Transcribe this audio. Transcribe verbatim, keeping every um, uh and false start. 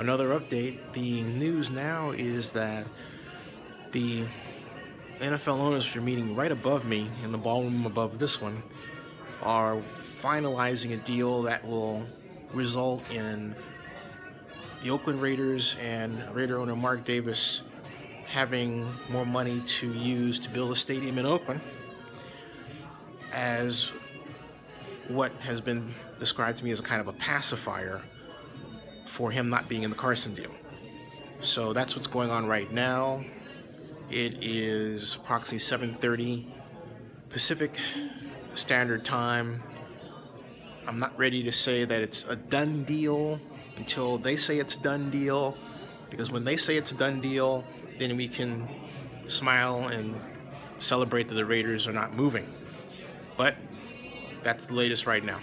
Another update, the news now is that the N F L owners, who are meeting right above me in the ballroom above this one, are finalizing a deal that will result in the Oakland Raiders and Raider owner Mark Davis having more money to use to build a stadium in Oakland, as what has been described to me as a kind of a pacifier for him not being in the Carson deal. So that's what's going on right now. It is approximately seven thirty Pacific Standard Time. I'm not ready to say that it's a done deal until they say it's done deal, because when they say it's a done deal, then we can smile and celebrate that the Raiders are not moving. But that's the latest right now.